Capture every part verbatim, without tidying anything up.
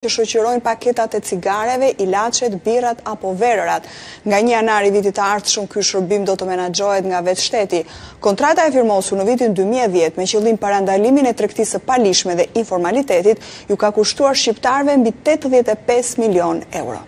që shoqërojnë paketat e cigareve, ilaçet, birat apo verërat. Nga një janar i vitit të ardhshëm, ky shërbim do të menaxhohet nga vetë shteti. Kontrata e firmosur në vitin dy mijë e dhjetë me qëllim parandalimin e tregtisë së palishme dhe informalitetit, ju ka kushtuar shqiptarëve mbi tetëdhjetë e pesë milion euro.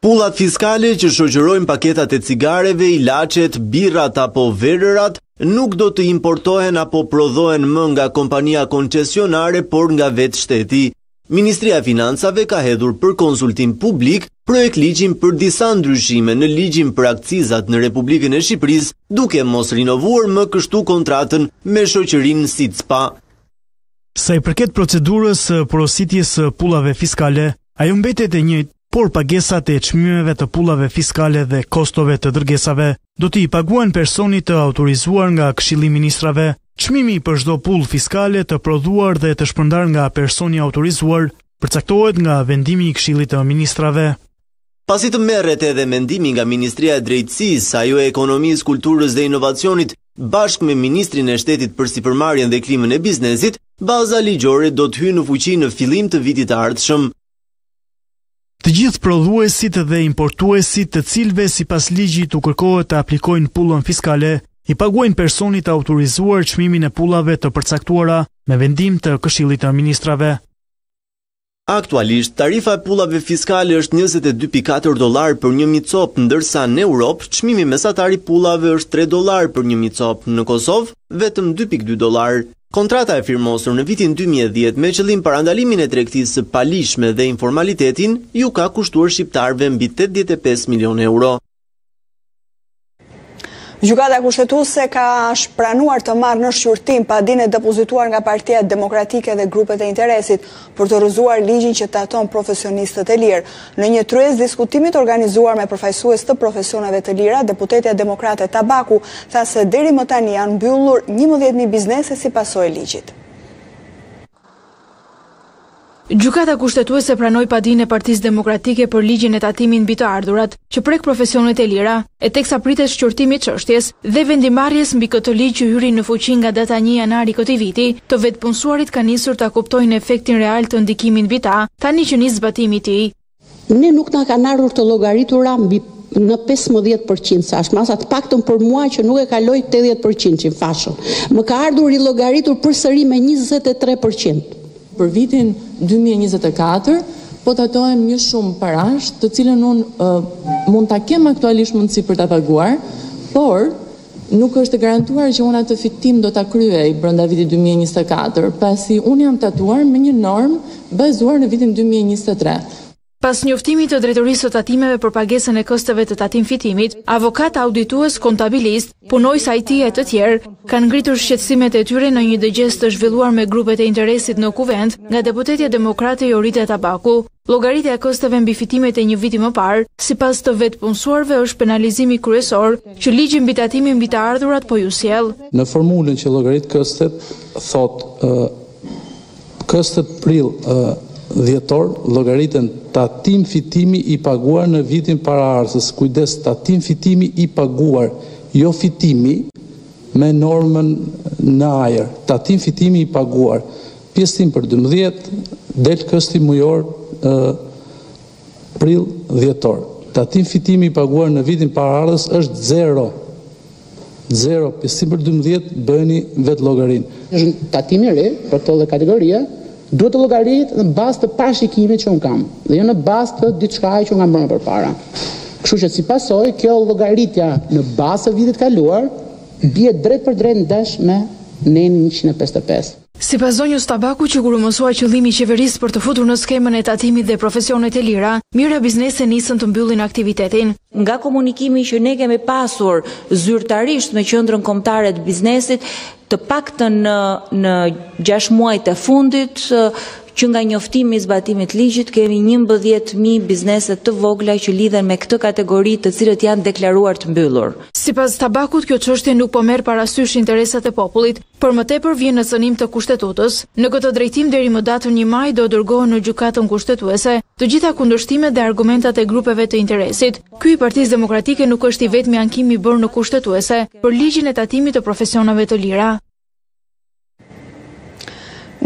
Pullat fiskale që shoqërojnë paketat e cigareve, ilaçet, birat apo verërat nuk do të importohen apo prodhohen më nga kompania koncesionare, por nga vetë shteti. Ministria e Financave ka hedhur për konsultim publik projekt ligjin për disa ndryshime në ligjin për akcizat në Republikën e Shqipërisë, duke mos rinovuar më kështu kontratën me shoqërinë SITSPA. Sa i përket procedurës porositjes pullave fiskale, ajo mbetet e njëjtë, por pagesat e çmimeve të pullave fiskale dhe kostove të dërgesave do t'i paguajnë personit të autorizuar nga Këshilli i Ministrave. Çmimi për çdo pull fiskale të prodhuar dhe të shpërndar nga personi autorizuar përcaktohet nga vendimi i Këshillit të Ministrave. Pasi të merret edhe mendimi nga Ministria e Drejtësisë, ajo e Ekonomisë, Kulturës dhe Inovacionit, bashkë me Ministrin e Shtetit për Sipërmarrjen dhe Klimën e Biznesit, baza ligjore do të hyjë në fuqi në fillim të vitit të ardhshëm. Të gjithë prodhuesit dhe importuesit, të cilëve sipas ligjit u kërkohet të aplikojnë pullën fiskale, i paguajnë personit autorizuar çmimin e pullave të përcaktuara me vendim të Këshillit të Ministrave. Aktualisht, tarifa e pullave fiskale është njëzet e dy pikë katër dollar për një micop, ndërsa në Europë çmimi mesatar i pullave është tre dollar për një micop, në Kosovë vetëm dy pikë dy dollar. Kontrata e firmosur në vitin dy mijë e dhjetë me qëllim parandalimin e tregtisë së palishme dhe informalitetin ju ka kushtuar shqiptarëve mbi tetëdhjetë e pesë milion euro. Gjykata kushtetuese ka pranuar të marrë në shqyrtim padinë e depozituar nga Partia Demokratike dhe grupet e interesit për të rrëzuar ligjin që taton profesionistët e lirë. Në një tryezë diskutimit organizuar me përfaqësues të profesioneve të lira, deputetja demokrate Tabaku tha se deri më tani janë mbyllur njëmbëdhjetë mijë biznese si pasojë e ligjit. Gjykata kushtetuese pranoi padinë e Partisë Demokratike për ligjin e tatimit mbi të ardhurat, që prek profesionet e lira, e teksa pritet shqyrtimi i çështjes dhe vendimarrjes mbi këtë ligj që hyri në fuqi nga data një janari këtij viti, të vetëpunësuarit kanë nisur ta kuptojnë efektin real të ndikimit mbi ta, tani që nis zbatimi i tij. Ne nuk na kanë ardhur të llogaritura mbi në pesëmbëdhjetë përqind sa është masa të paktën për mua që nuk e kaloj tetëdhjetë përqind që fashën. Më ka ardhur i llogaritur përsëri me njëzet e tre përqind. Për vitin dy mijë e njëzet e katër, po tatohem një shumë parash, të cilën unë uh, mund ta kem aktualisht mundësi për ta paguar, por nuk është garantuar që unë atë fitim do ta kryej brenda vitit dy mijë e njëzet e katër, pasi unë jam tatuar me një normë bazuar në vitin dy mijë e njëzet e tre. Pas njoftimit të drejtorisë së tatimeve për pagesën e kosteve të tatim fitimit, avokat, auditues, kontabilist, punojës I T e të tjerë kanë ngritur shqetësimet e tyre në një dëgjes të zhvilluar me grupet e interesit në kuvent nga deputetja demokrate Jorita Tabaku. Llogaritja e kosteve mbi fitimet e një viti më parë, sipas të vetëpunësuarve, është penalizimi kryesor që ligji mbi tatimin mbi të ardhurat po ju sjell. Në formulën që llogarit kostet, thot uh, kostet prill uh, dhjetor, llogaritën tatim fitimi i paguar në vitin paraardhës. Kujdes, tatim fitimi i paguar, jo fitimi me normën në ajër. Tatim fitimi i paguar, pjesëtim për dymbëdhjetë, del kësti mujor, prill dhjetor. Tatim fitimi i paguar në vitin paraardhës është zero. Zero, pjesëtim për dymbëdhjetë, bëni vetë llogarin. Është tatimi i ri për këtë lloj kategorie. Duhet të llogarit në bazë të parashikimit që un kam, dhe jo në bazë të diçka që un kam bërë përpara. Kështu që si pasojë, kjo llogaritja në bazë të vitit kaluar bie drejt për drejt ndesh me nenin njëqind e pesëdhjetë e pesë. Sipas zonjës Tabaku, që kur u mësua qëllimi i qeverisë për të futur në skemën e tatimit dhe profesionet e lira, mira biznese nisën të mbyllin aktivitetin. Nga komunikimi që ne kemi pasur zyrtarisht me qendrën kombëtare të biznesit, të paktën në, në gjashtë muajt e fundit, që nga njoftimi i zbatimit ligjit kemi njëmbëdhjetë mijë biznese të vogla që lidhen me këtë kategori, të cilët janë deklaruar të mbyllur. Sipas Tabakut, kjo çështje nuk po merr parasysh interesat e popullit, por më tepër vjen në cënim të kushtetutës. Në këtë drejtim deri më datën një maj do dërgohen në gjykatën kushtetuese të gjitha kundërshtimet dhe argumentat e grupeve të interesit. Ky i Partisë Demokratike nuk është i vetmi ankim i bërë në kushtetuese për ligjin e tatimit të profesionave të lira.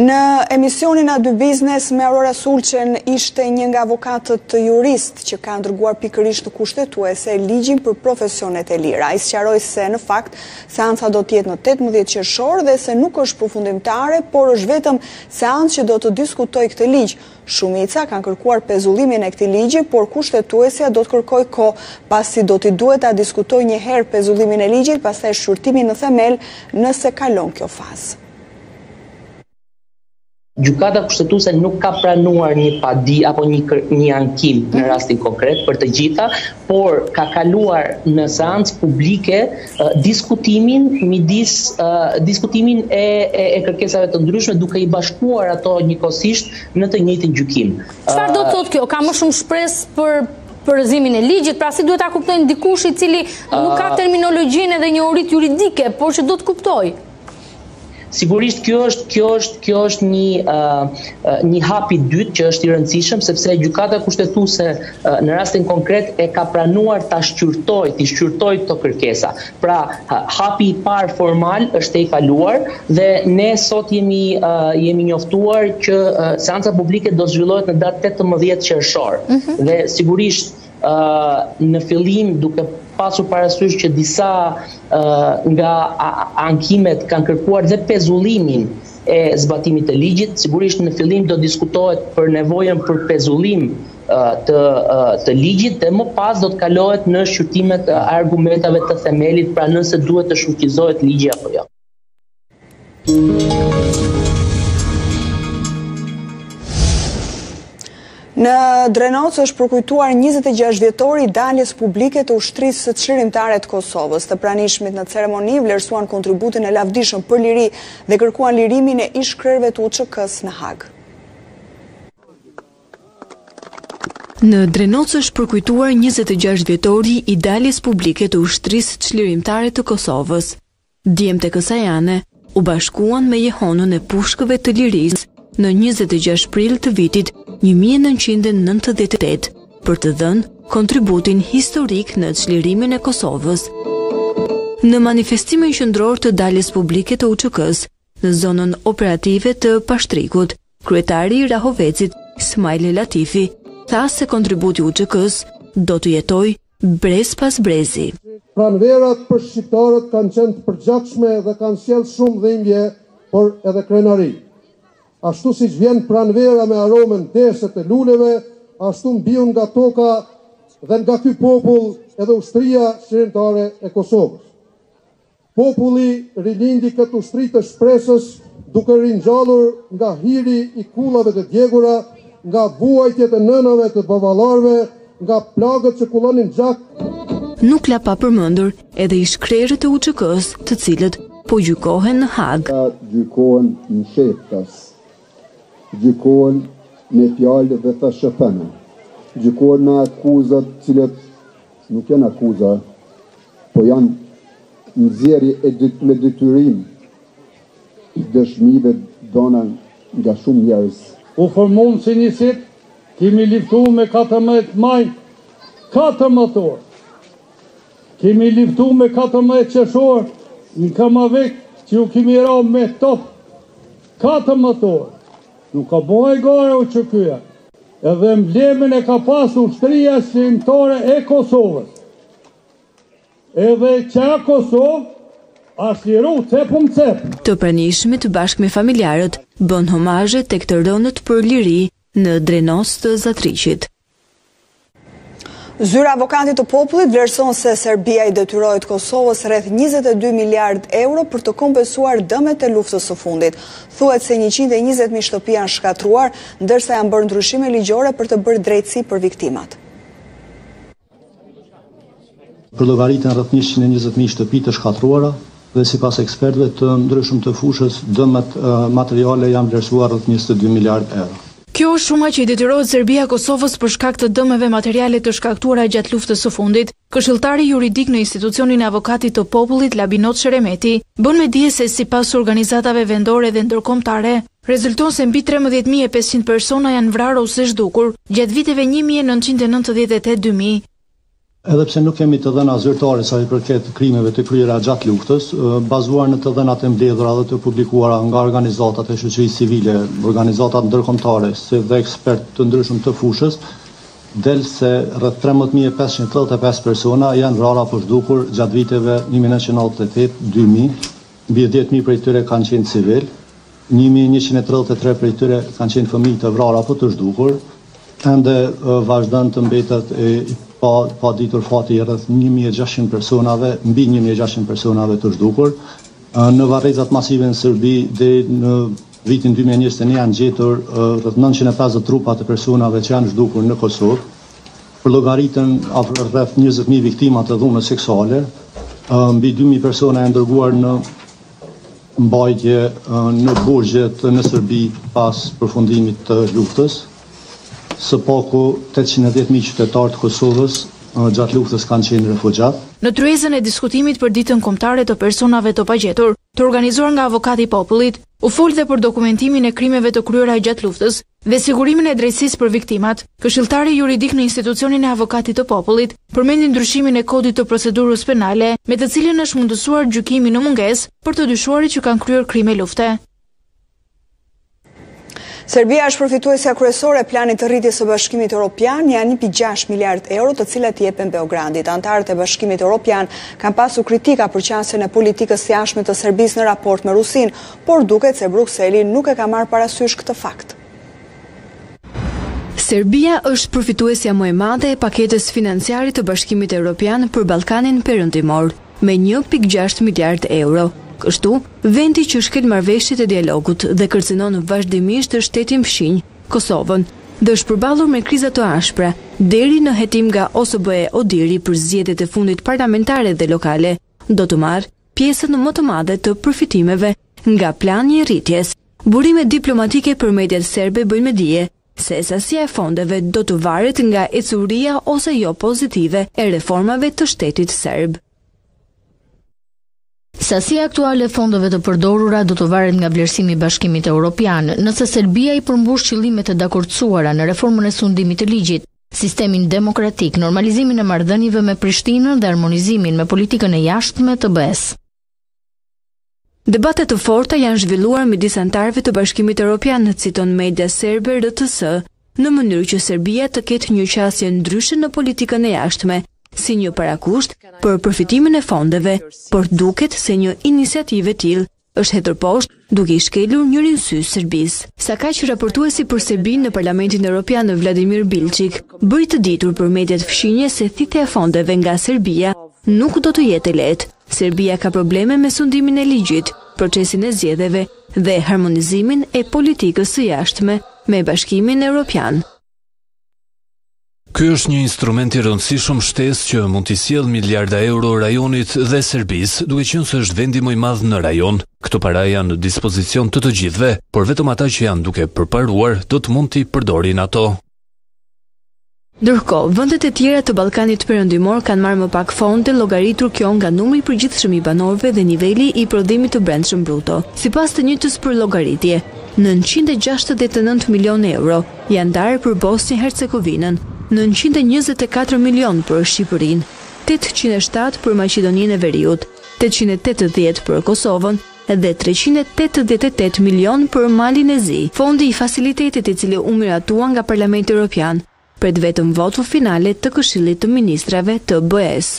Në emisionin A dy Business, Merora Sulqen ishte një nga avokatët jurist që ka ndërguar pikërisht kushtetuese ligjin për profesionet e lira. Ai sqaroi se në fakt seanca do të jetë në tetëmbëdhjetë qershor dhe se nuk është përfundimtare, por është vetëm seancë që do të diskutojë këtë ligj. Shumica kanë kërkuar pezullimin e këtij ligji, por kushtetuesja do të kërkojë kohë pasi do t'i duhet ta diskutojë një herë pezullimin e ligjit, pastaj shqyrtimin në themel nëse kalon kjo fazë. Gjykata kushtetuese nuk ka pranuar një padi apo një, një ankim në rastin konkret për të gjitha, por ka kaluar në seancë publike uh, diskutimin midis uh, diskutimin e, e, e kërkesave të ndryshme duke i bashkuar ato njëkohësisht në të njëjtin gjykim. Çfarë uh, do të thotë kjo? Ka më shumë shpresë për përzimin e ligjit, pra si duhet ta kuptojnë dikush i cili nuk ka terminologjinë edhe njohuritë juridike, por që do të kuptojë? Sigurisht kjo është kjo është kjo është një uh, një hap i dytë që është i rëndësishëm sepse gjykata kushtetuese uh, në rastin konkret e ka pranuar ta shqyrtojë, ti shqyrtojë këto kërkesa. Pra hapi i parë formal është e kaluar dhe ne sot jemi uh, jemi njoftuar që uh, seanca publike do zhvillohet në datë tetëmbëdhjetë qershor. Mm-hmm. Dhe sigurisht Uh, në fillim duke pasur parasysh që disa uh, nga ankimet kanë kërkuar dhe pezullimin e zbatimit të ligjit, sigurisht në fillim do diskutohet për nevojën për pezullim uh, të, uh, të ligjit dhe më pas do të kalohet në shqyrtimet e argumentave të themelit, pra nëse duhet të shfuqizohet ligji apo jo. Në Drenovc është përkujtuar njëzet e gjashtë vjetori i daljes publike të ushtrisë çlirimtare të Kosovës. Të pranishmit në ceremoni vlerësuan kontributin e lavdishëm për liri dhe kërkuan lirimin e ish-krerëve të U Ç K-s në Hag. Në Drenovc është përkujtuar njëzet e gjashtë vjetori i daljes publike të ushtrisë çlirimtare të Kosovës. Djemtë kësajane u bashkuan me jehonën e pushkëve të lirisë në njëzet e gjashtë prill të vitit një mijë e nëntëqind e nëntëdhjetë e tetë për të dhënë kontributin historik në çlirimin e Kosovës. Në manifestimin qendror të daljes publike të U Ç K-s, në zonën operative të Pashtrikut, kryetari i Rahovecit, Smajli Latifi, tha se kontributi U Ç K-s do të jetojë brez pas brezi. Pranverat për shqiptarët kanë qenë të përgjithshme dhe kanë sjellë shumë dhimbje, por edhe krenari. Ashtu si që vjen pranvera me aromen deset e luleve, ashtu mbion nga toka dhe nga ky popull edhe ushtria çlirimtare e Kosovës. Populli rilindi këtë ushtri të shpresës duke rinjallur nga hiri i kullave të djegura, nga vuajtjet e nënave të babalarve, nga plagët që kullonin gjak. Nuk la pa përmendur edhe ish-krerët e U Ç K-s, të cilët po gjykohen në Hag. Gjykohen në Shqiptas. Gjykohen me fjalë dhe të shëfëna. Gjykohen me akuzat cilët nuk janë akuza, po janë nxjerrje me detyrim dëshmive dhëna nga shumë njerëz. U formuam si një sit, kemi luftuar me katërmbëdhjetë maj, katërmbëdhjetë orë. Kemi luftuar me katërmbëdhjetë qershor, në Kamavik, që u kemi ra me top, katërmbëdhjetë orë. Nuk ka bëhe gare u që kyja, edhe mblemin e ka pas ushtria çlirimtare e Kosovës. Edhe që a Kosovë, ashtë liru cepum cep. Të pranishmit bashkë me familjarët, bën homazhe tek të rënët për liri në Drenos të Zatriqit. Zyra avokatit të popullit vlerëson se Serbia i detyrohet Kosovës rreth njëzet e dy miliard euro për të kompensuar dëmet e luftës së fundit. Thuhet se njëqind e njëzet mijë shtëpi janë shkatruar, ndërsa janë bërë ndryshime ligjore për të bërë drejtësi për viktimat. Për llogaritën rreth njëqind e njëzet mijë shtëpi të shkatruara dhe sipas ekspertëve të ndryshëm të fushës, dëmet materiale janë vlerësuar rreth njëzet e dy miliard euro. Kjo është shuma që i detyrohet Serbia Kosovës për shkak të dëmeve materiale të shkaktuara gjatë luftës së fundit. Këshilltari juridik në institucionin e avokatit të popullit Labinot Sheremeti bën me dije se sipas organizatave vendore dhe ndërkombëtare, rezulton se mbi trembëdhjetë mijë e pesëqind persona janë vrarë ose zhdukur gjatë viteve një mijë e nëntëqind e nëntëdhjetë e tetë deri në dy mijë. Edhe pse nuk kemi të dhëna zyrtare sa i përket krimeve të kryera gjatë luftës, bazuar në të dhënat e mbledhura dhe të publikuara nga organizatat e shoqërisë civile, organizatat ndërkombëtare, si dhe ekspertë të ndryshëm të fushës, del se rreth tremëdhjetë mijë e pesëqind e tridhjetë e pesë persona janë vrarë apo zhdukur gjatë viteve një mijë e nëntëqind e nëntëdhjetë, dy mijë, mbi dhjetë mijë prej tyre kanë qenë civil, një mijë e njëqind e tridhjetë e tre prej tyre kanë qenë fëmijë të vrarë apo të zhdukur, ende vazhdon të mbetet e Pa, pa ditur fati rreth një mijë e gjashtëqind personave, mbi një mijë e gjashtëqind personave të zhdukur. Në varrezat masive në Serbi deri në vitin dy mijë e njëzet e një janë gjetur rreth nëntëqind e pesëdhjetë trupa të personave që janë zhdukur në Kosovë. Për llogaritën rreth njëzet mijë viktima të dhunës seksuale, mbi dy mijë persona janë dërguar në mbajtje në burgjet në Serbi pas përfundimit të luftës. Së paku tetëqind e dhjetë mijë qytetarë të Kosovës gjatë luftës kanë qenë refugjat. Në tryezën e diskutimit për ditën kombëtare të personave të pagjetur, të organizuar nga Avokati i Popullit, u fol dhe për dokumentimin e krimeve të kryera gjatë luftës dhe sigurimin e drejtësisë për viktimat. Këshilltari juridik në institucionin e Avokatit të Popullit përmendi ndryshimin e kodit të procedurës penale, me të cilin është mundësuar gjykimi në mungesë për të dyshuarit që kanë kryer krime lufte. Serbia është përfituesja kryesore e planit të rritjes së Bashkimit Evropian, janë një mijë e gjashtëqind miliardë euro të cilat i jepen Beogradit. Antarët e Bashkimit Evropian kanë pasur kritika për qasjen e politikës së jashtme të Serbisë në raport me Rusinë, por duket se Brukseli nuk e ka marrë parasysh këtë fakt. Serbia është përfituesja më e madhe e paketës financiare të Bashkimit Evropian për Ballkanin Perëndimor me një mijë e gjashtëqind miliardë euro. Kështu, vendi që shkel marrëveshjet e dialogut dhe kërcënon vazhdimisht të shtetin fshinj, Kosovën, dhe është përballur me kriza të ashpra, deri në hetim nga S H B A Odiri për zgjedhjet e fundit parlamentare dhe lokale, do të marrë pjesën më të madhe të përfitimeve nga plani i rritjes. Burime diplomatike për mediat serbe bëjnë me dije se sasia e fondeve do të varet nga ecuria ose jo pozitive e reformave të shtetit serb. Sasia aktuale fondeve të përdorura do të varet nga vlerësimi i Bashkimit Evropian, nëse Serbia i përmbush qëllimet e dakordsuara në reformën e sundimit të ligjit, sistemin demokratik, normalizimin e marrëdhënieve me Prishtinën dhe harmonizimin me politikën e jashtme të B E S. Debatet të forta janë zhvilluar midis antarëve të Bashkimit Evropian, citon media serbe R T S, në mënyrë që Serbia të ketë një qasje ndryshe në politikën e jashtme, si një parakusht për përfitimin e fondeve, por duket se një iniciative tillë është hetërposhtë, duke i shkelur njërin sy Serbisë. Saqaj raportuesi për Serbinë në Parlamentin Evropian në Vladimir Bilçik, bëri të ditur për mediat fshinje se thitja e fondeve nga Serbia nuk do të jetë lehtë. Serbia ka probleme me sundimin e ligjit, procesin e zgjedhjeve dhe harmonizimin e politikës së jashtme me Bashkimin Evropian. Ky është një instrument i rëndësishëm shtesë që mund t'i sjellë miliarda euro rajonit dhe Serbisë, duke qenë se është vendi më i madh në rajon. Këto para janë në dispozicion të të gjithëve, por vetëm ata që janë duke përparuar do të mund t'i përdorin ato. Ndërkohë, vendet e tjera të Ballkanit Perëndimor kanë marrë më pak fonde, llogaritur kjo nga numri i përgjithshëm i banorëve dhe niveli i prodhimit të brendshëm bruto. Sipas të njëjtës përllogaritje, nëntëqind e gjashtëdhjetë e nëntë milion euro janë ndarë për Bosnjë-Hercegovinën, nëntëqind e njëzet e katër milion për Shqipërinë, tetëqind e shtatë për Maqedoninë e Veriut, tetëqind e tetëdhjetë për Kosovën dhe treqind e tetëdhjetë e tetë milion për Malin e Zi. Fondi i facilitetit i cili u miratua nga Parlamenti Evropian, pret vetëm votën finale të Këshillit të Ministrave të B E S.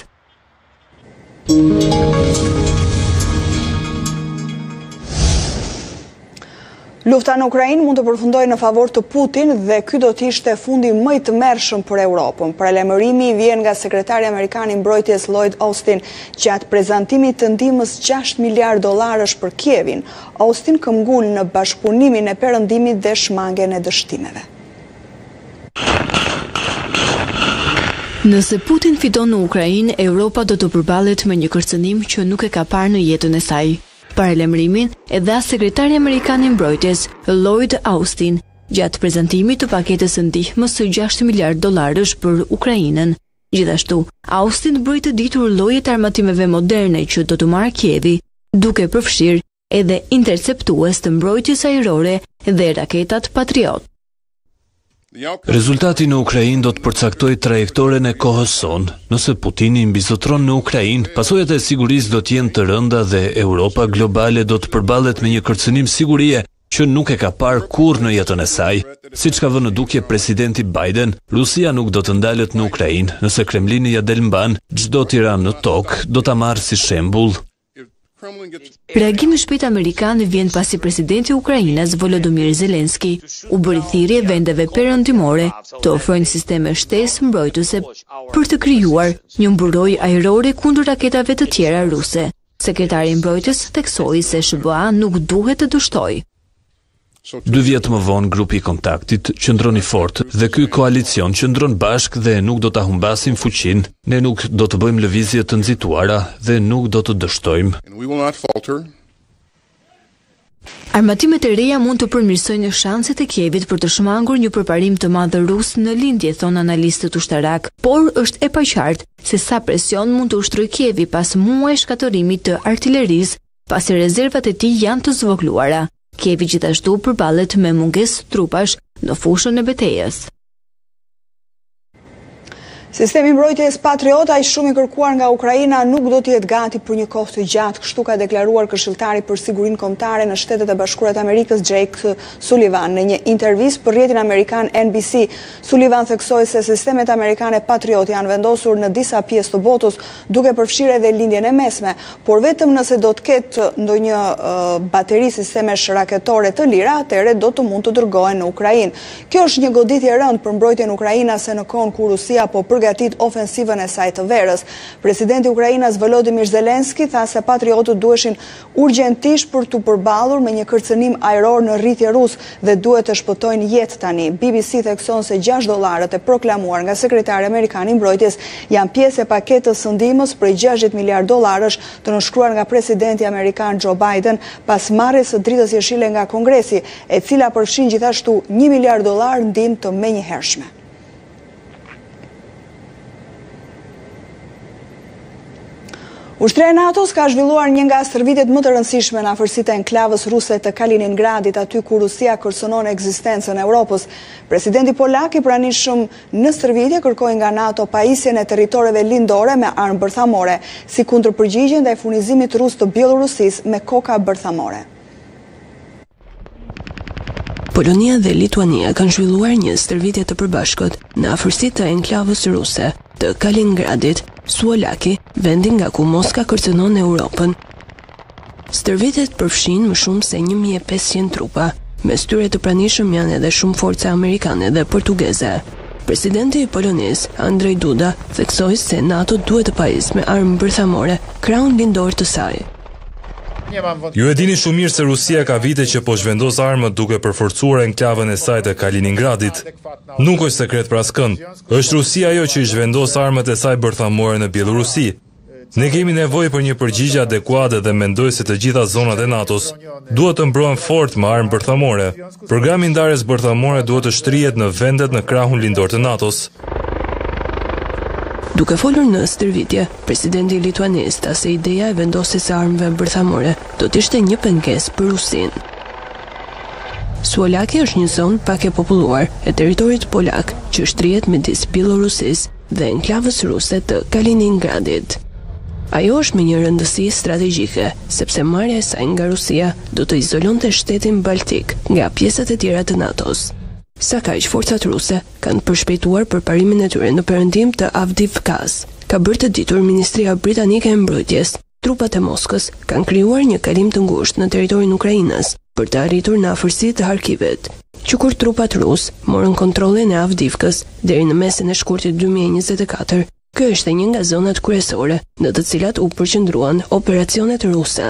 Lufta në Ukrainë mund të përfundojë në favor të Putin dhe ky do të ishte fundi më i tmerrshëm për Europën. Paralajmërimi vjen nga sekretari amerikan i mbrojtjes Lloyd Austin gjatë prezantimit të ndihmës gjashtë miliardë dollarësh për Kievin. Austin këmbgul në bashkëpunimin e perëndimit dhe shmangen e dështimeve. Nëse Putin fiton në Ukrainë, Europa do të përballet me një kërcënim që nuk e ka parë në jetën e saj. Paralajmërimin e dha sekretari amerikan i mbrojtjes Lloyd Austin gjatë prezantimit të paketës së ndihmës së gjashtë miliardë dollarësh për Ukrainën. Gjithashtu, Austin bëri të ditur llojet e armatimeve moderne që do të marrë Kievi, duke përfshirë edhe interceptues të mbrojtjes ajrore dhe raketat Patriot. Rezultati në Ukrainë do të përcaktoj trajektoren e kohës sonë. Nëse Putini mbizotron në Ukrainë, pasojat e sigurisë do të jenë të rënda dhe Europa globale do të përballet me një kërcënim sigurie që nuk e ka parë kurrë në jetën e saj. Siç ka vënë në dukje presidenti Biden, Rusia nuk do të ndalet në Ukrainë. Nëse Kremlini ja del mban, çdo tiran në tokë do ta marrë si shembull. Reagimi shpejt amerikan vjen pasi presidenti Ukrainas Volodymyr Zelensky u bëri thirrje vendeve perëndimore të ofrojnë sisteme shtesë mbrojtëse për të krijuar një mburojë ajrore kundër raketave të tjera ruse. Sekretari i mbrojtjes theksoi se S H B A nuk duhet të dështojë. Dy vjet më vonë grupi i kontaktit qëndroni fort dhe ky koalicion qëndron bashk dhe nuk do ta humbasim fuqinë, ne nuk do të bëjmë lëvizje të nxituara dhe nuk do të dështojmë. Armatimet e reja mund të përmirësojnë shanset e Kievit për të shmangur një përparim të madh rus në lindje, thon analistët ushtarak, por është e paqartë se sa presion mund të ushtrojë Kievi pas muajsh katërimit të artillerisë, pasi rezervat e tij janë të zvogluara. Kievi gjithashtu përballet me mungesë trupash në fushën e betejës. Sistemi mbrojtjes Patriot, aq shumë i kërkuar nga Ukraina, nuk do të jetë gati për një kohë të gjatë, kështu ka deklaruar këshilltari për sigurinë kombëtare në Shtetet e Bashkuara të Amerikës Jake Sullivan në një intervistë për rrjetin amerikan N B C. Sullivan theksoi se sistemet amerikane Patriot janë vendosur në disa pjesë të botës, duke përfshirë edhe lindjen e mesme, por vetëm nëse do të ketë ndonjë uh, bateri sistemesh raketore të lira, atëherë do të mund të dërgohen në Ukrainë. Kjo është një goditje e rëndë për mbrojtjen ukrainase në kohën kur Rusia po gatit ofensivën e saj të verës. Presidenti Ukrainas Volodymyr Zelensky tha se patriotët duheshin urgjentisht për të përballur me një kërcënim ajror në rritje rus dhe duhet të shpëtojnë jetë tani. B B C thekson se gjashtë dollarët e proklamuar nga sekretari amerikan i mbrojtjes janë pjesë e paketës së ndihmës prej gjashtëdhjetë miliardë dollarësh të nënshkruar nga presidenti amerikan Joe Biden pas marrjes së dritës jeshile nga Kongresi, e cila përfshin gjithashtu një miliard dollar ndihmë të menjëhershme. Ushtria e NATO-s ka zhvilluar një nga stërvitjet më të rëndësishme në afërsitë e enklavës ruse të Kaliningradit, aty ku Rusia kërcënon ekzistencën e Europës. Presidenti polak i pranishëm në stërvitje kërkoi nga NATO pajisjen e territoreve lindore me armë bërthamore, si kundërpërgjigje ndaj furnizimit rus të Bielorusis me koka bërthamore. Polonia dhe Lituania kanë zhvilluar një stërvitje të përbashkët në afërsitë të enklavës ruse të Kaliningradit, Suolaki, vendin nga ku Moska kërcënon Europën. Stërvitjet përfshin më shumë se një mijë e pesëqind trupa, mes tyre të pranishëm janë edhe shumë forca amerikane dhe portugeze. Presidenti i Polonisë, Andrej Duda, theksoi se NATO duhet të pajisë me armë bërthamore krahun lindor të saj. Ju e dini shumë mirë se Rusia ka vite që po zhvendos armët duke përforcuar enklavën e saj të Kaliningradit. Nuk është sekret për askënd. Është Rusia ajo që i zhvendos armët e saj bërthamore në Bielorusi. Ne kemi nevojë për një përgjigje adekuate dhe mendoj se të gjitha zonat e NATO-s duhet të mbrohen fort me armë bërthamore. Programi ndarjes bërthamore duhet të shtrihet në vendet në krahun lindor të NATO-s. Duke folur në stërvitje, presidenti lituanis tha se ideja e vendosjes së armëve bërthamore do të ishte një pengesë për Rusinë. Suolaki është një zonë pak e populluar e territorit polak që shtrihet midis Bielorusisë dhe enklavës ruse të Kaliningradit. Ajo është me një rëndësi strategjike, sepse marrja e saj nga Rusia do të izolonte shtetin baltik nga pjesët e tjera të NATO-s. Sa kaq forcat ruse kanë përshpejtuar përparimin e tyre në perëndim të Avdiivkas, ka bërë të ditur Ministria Britanike e Mbrojtjes. Trupat e Moskës kanë krijuar një kalim të ngushtë në territorin Ukrainas për të arritur në afërsi të Harkivit, që kur trupat rus morën kontrollin e Avdiivkës deri në mesin e shkurtit dy mijë e njëzet e katër, kjo ishte një nga zonat kryesore në të cilat u përqendruan operacionet ruse.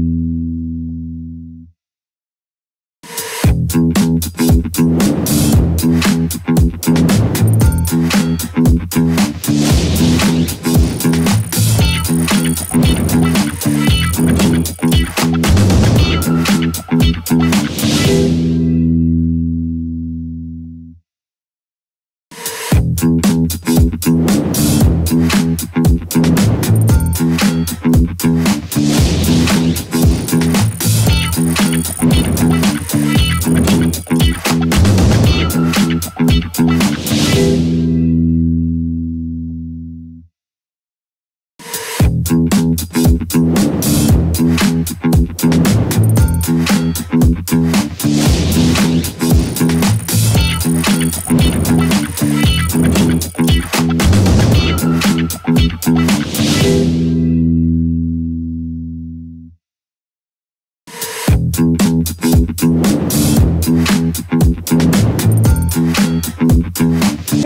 you.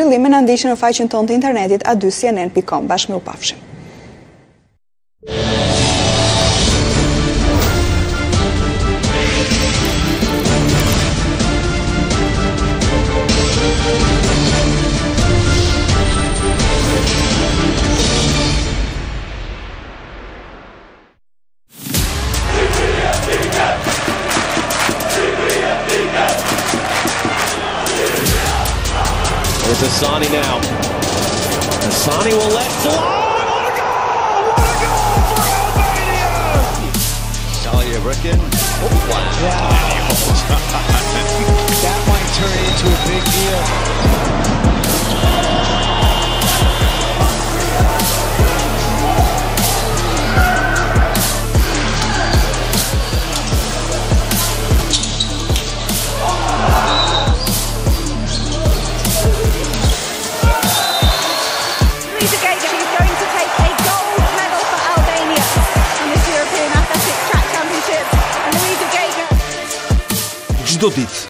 zhvillimin na ndiqni në faqen tonë të internetit a dy c n n dot com. Bashkë u pafshim. Hassani now. Hassani will let fly. What a goal! What a goal for Albania! Dalia Ricken. Oh, wow. Wow. That might turn into a big deal. Çdo ditë